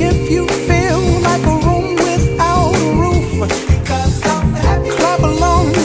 If you feel like a room without a roof, because I'm happy. Clap along.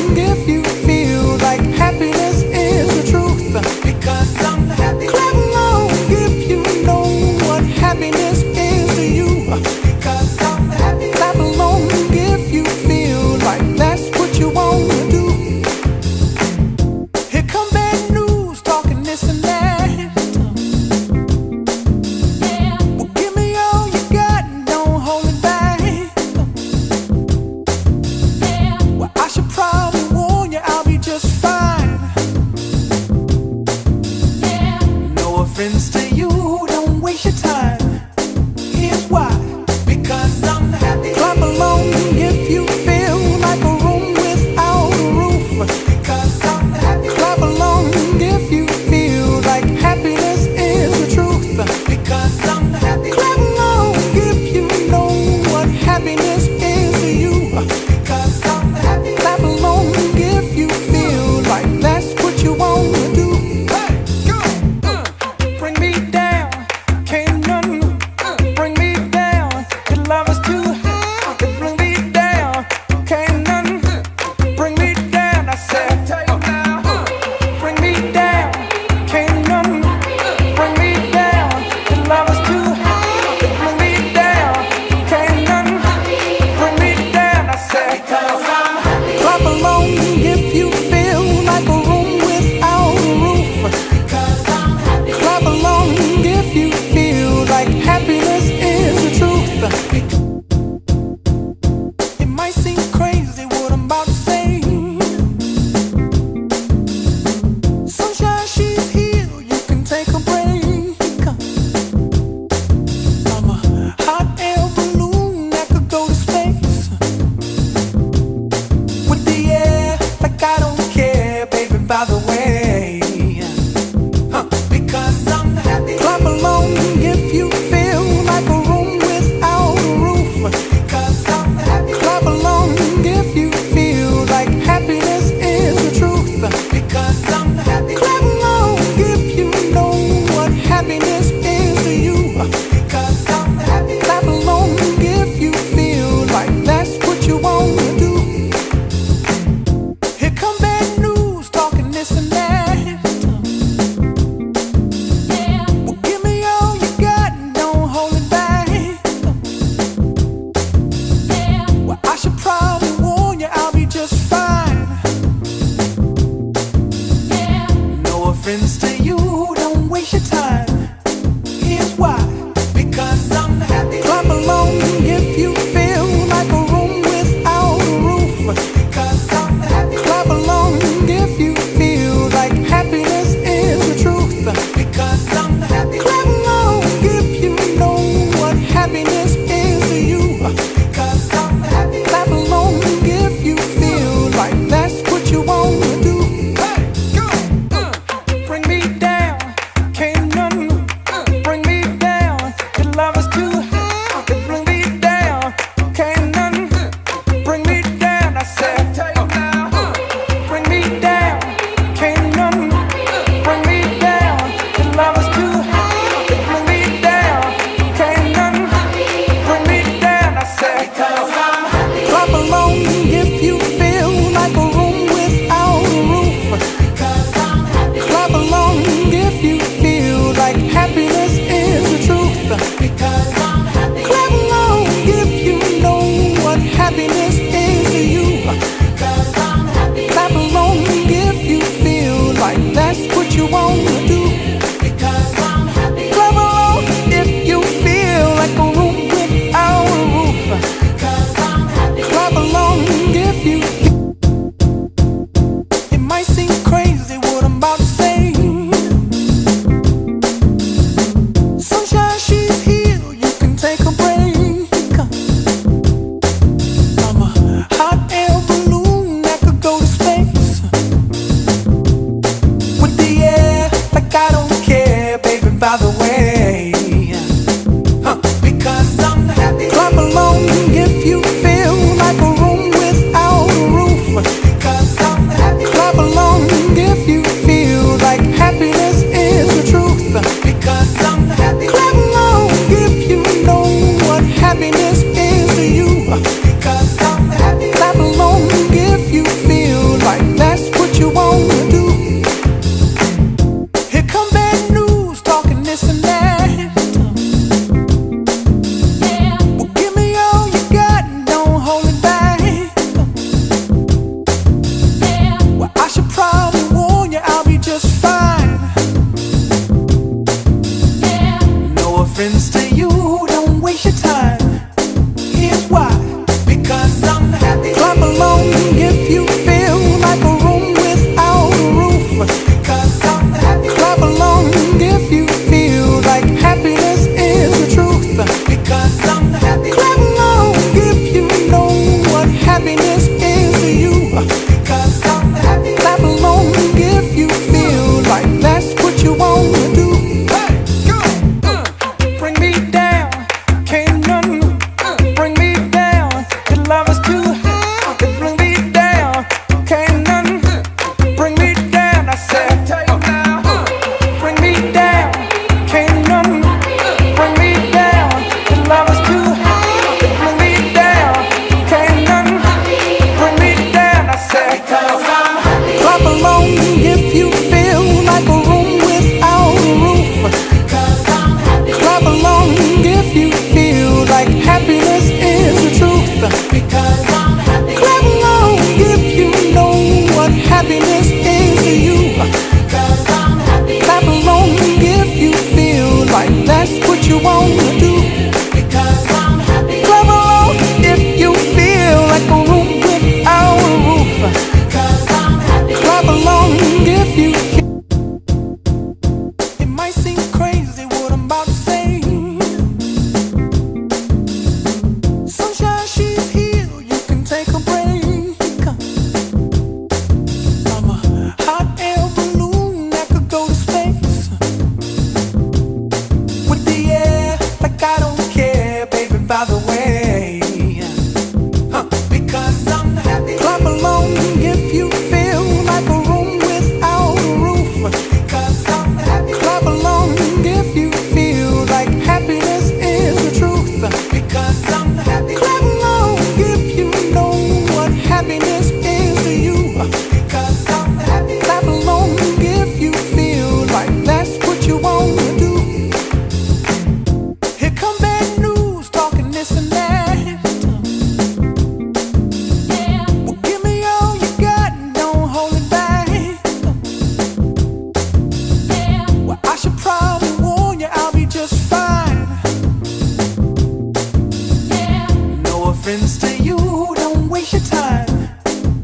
happens to you, don't waste your time.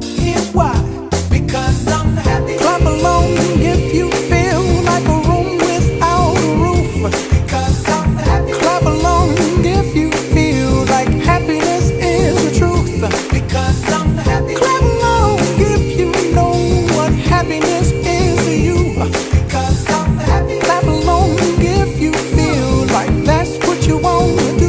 Here's why. Because I'm happy. Clap along if you feel like a room without a roof. Because I'm happy. Clap along if you feel like happiness is the truth. Because I'm happy. Clap along if you know what happiness is to you. Because I'm happy. Clap along if you feel like that's what you want to do.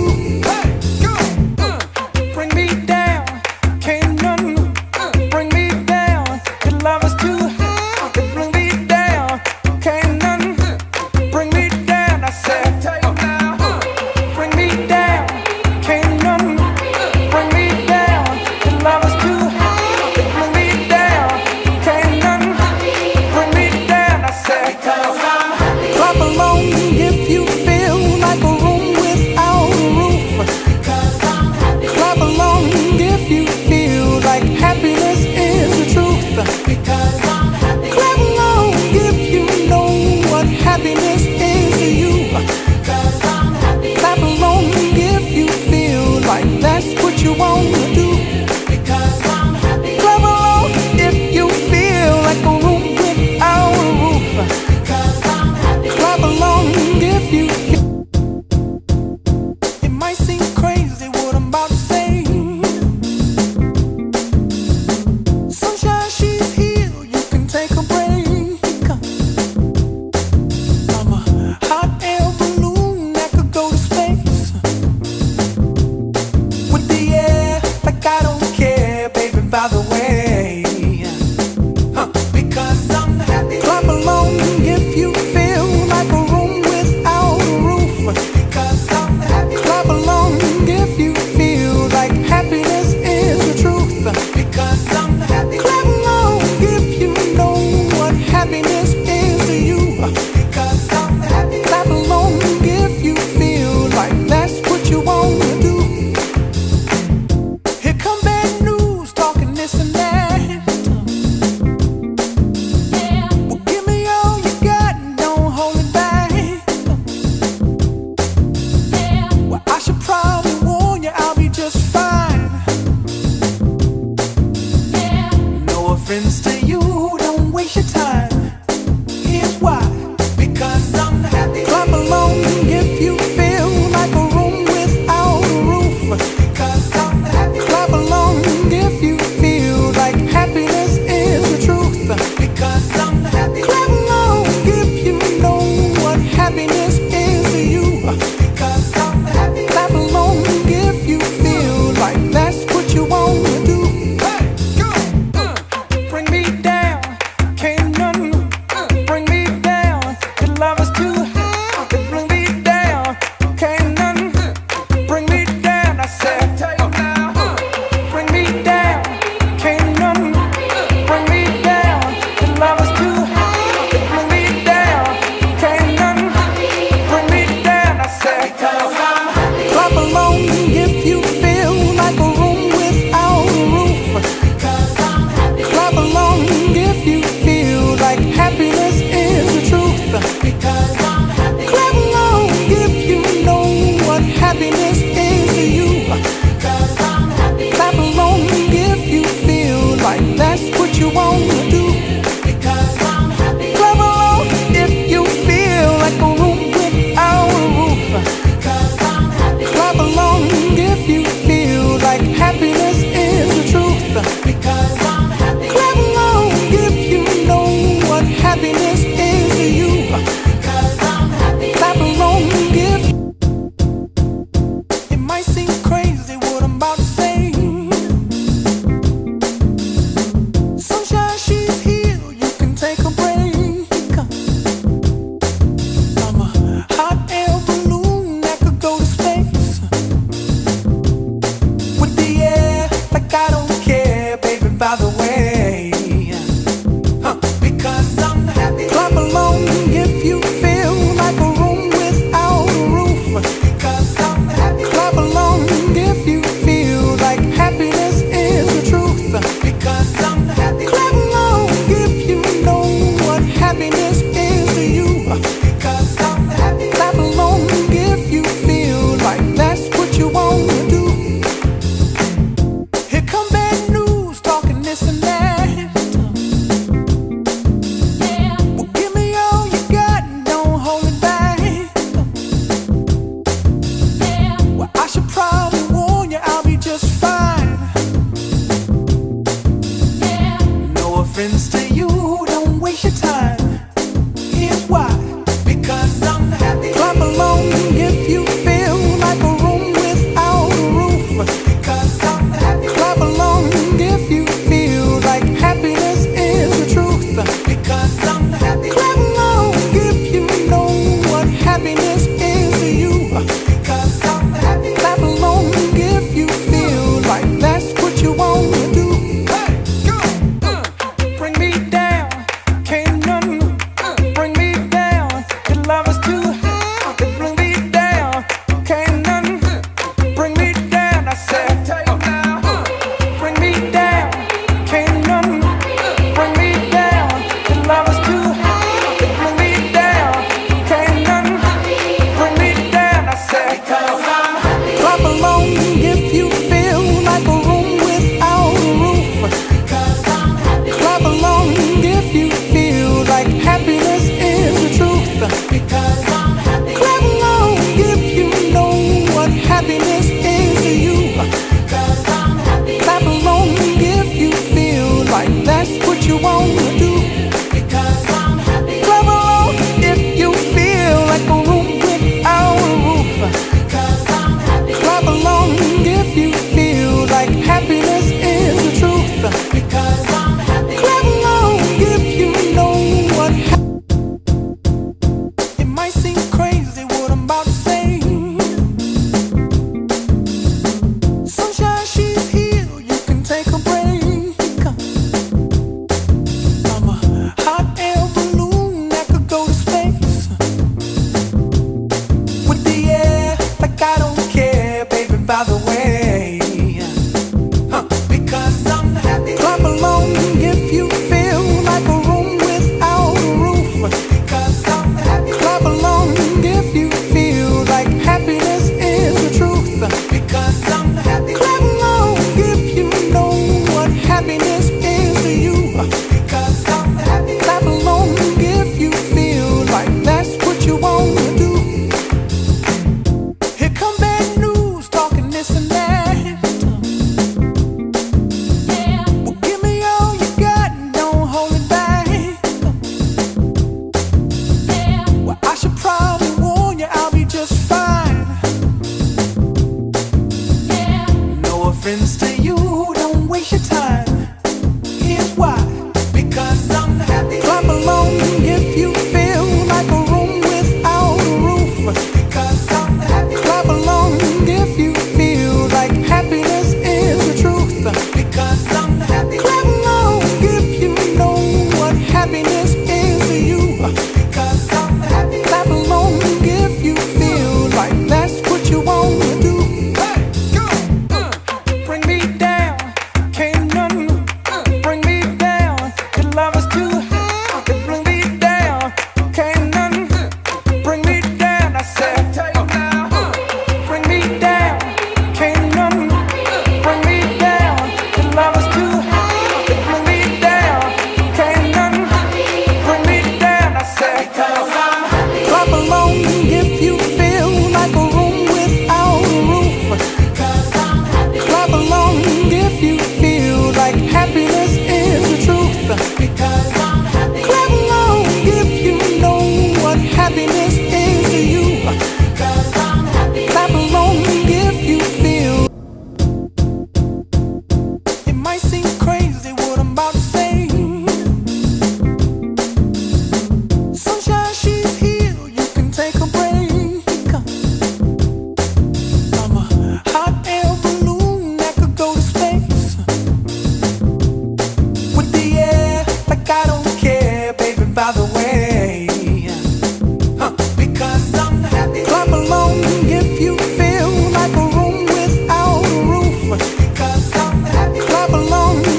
Friends to you, don't waste your time. Here's why. Because I'm happy. Clap along if you feel like a room without a roof. Because I'm happy. Clap along if you feel like happiness is the truth. Because I'm happy. Clap along if you know what happiness is to you. Because I'm happy. Clap along if you feel like that's what you want to do. Bring me down. happens to you, don't waste your time. Here's why. Because I'm happy. Clap along if you feel like a room without a roof. Because I'm happy. Clap along if you feel like happiness is the truth. Because I'm happy. Clap along if you know what happiness is to you. Because I'm happy. Clap along if you feel like that's what you want to do. Friends to you, don't waste your time. Here's why. Because I'm happy. Clap along if you feel like a room without a roof. Because I'm happy. Clap along if you feel like happiness is the truth. Because I'm happy. Clap along if you know what happiness is to you. Because I'm happy. Clap along if you feel like that's what you want to do. Clap along.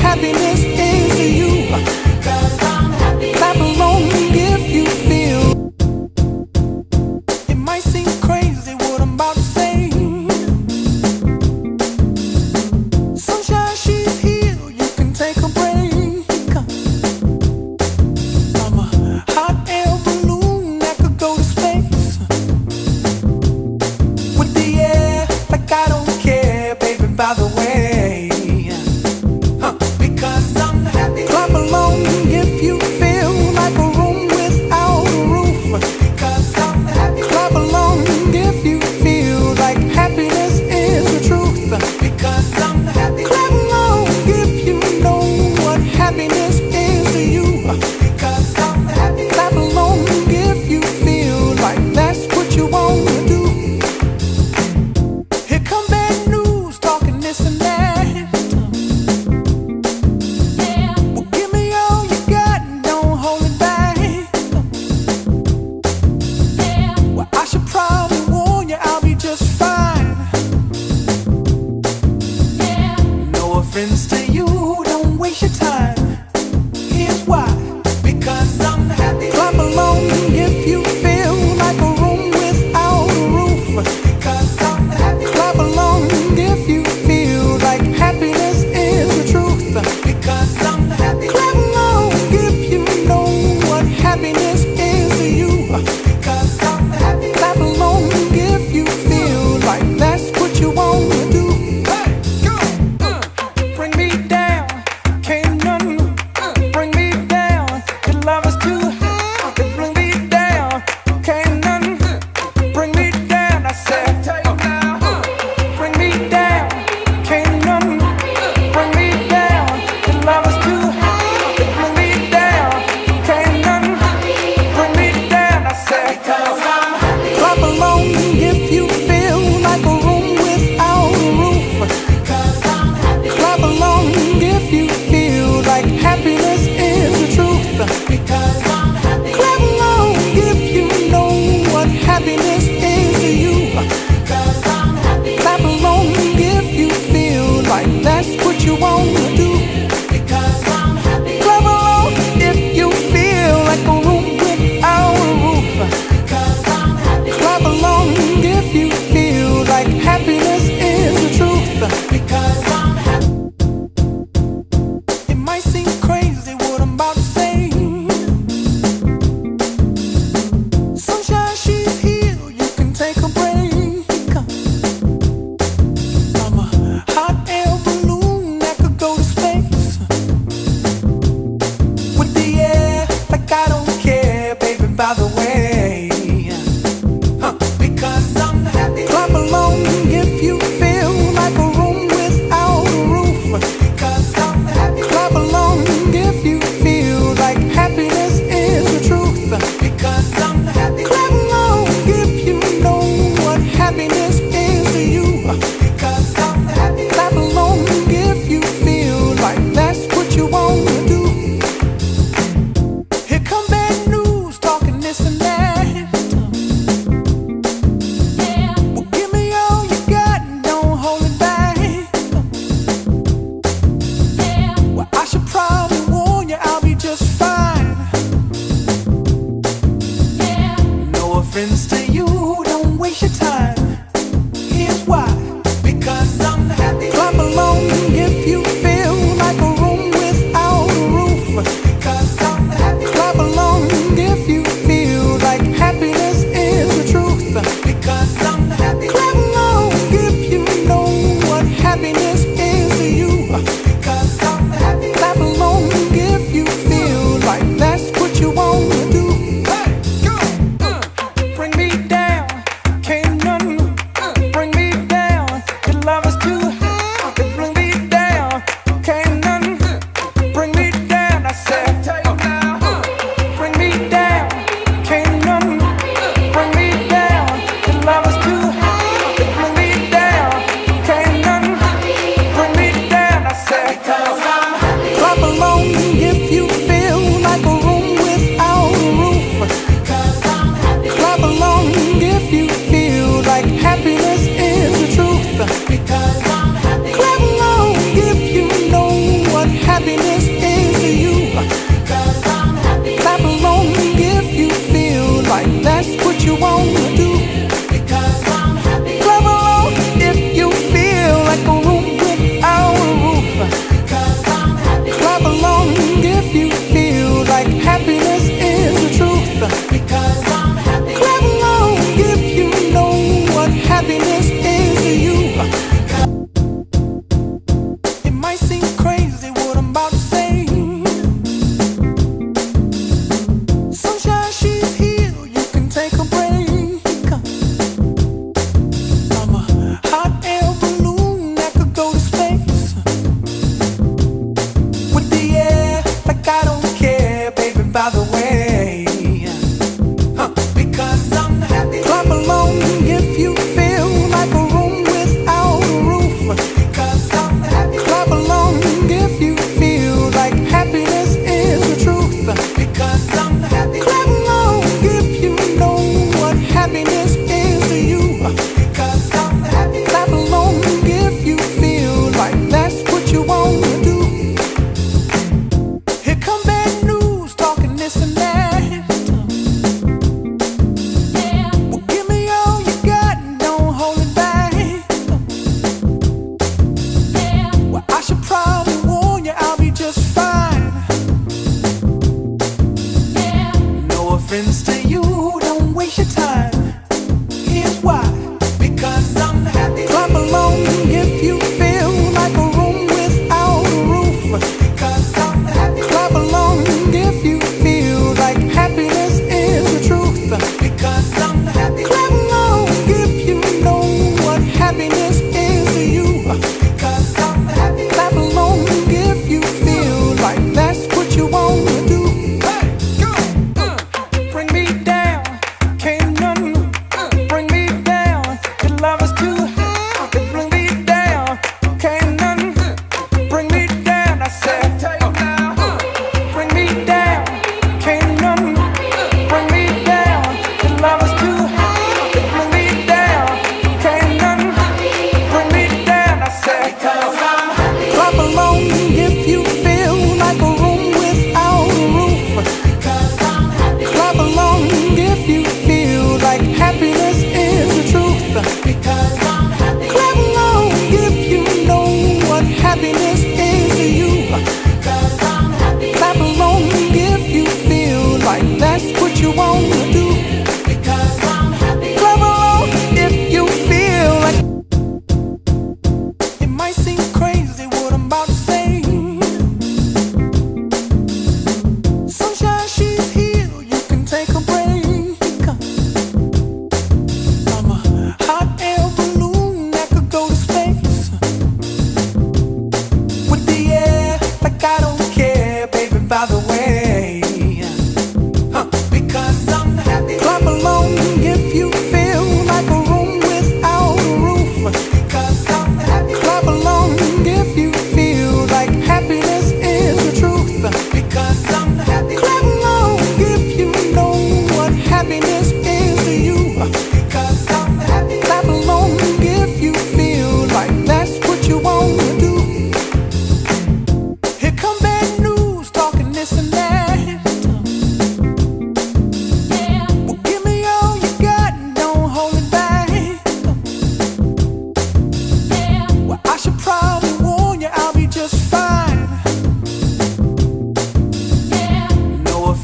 happiness is you. 'Cause I'm happy. Clap along if you feel. It might seem crazy what I'm about to say. Sunshine, she's here, you can take a break. I'm a hot air balloon that could go to space. With the air, like I don't care, baby, by the way. To you, don't waste your time. Here's why. Because I'm happy. Clap along if you feel like a room without a roof. Because I'm happy. Clap along if you feel like happiness is the truth. Because I'm happy. Clap along if you know what happiness is to you. Because I'm happy. Clap along if you feel like that's what you want to do. Bring me down, can't none bring me down.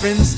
friends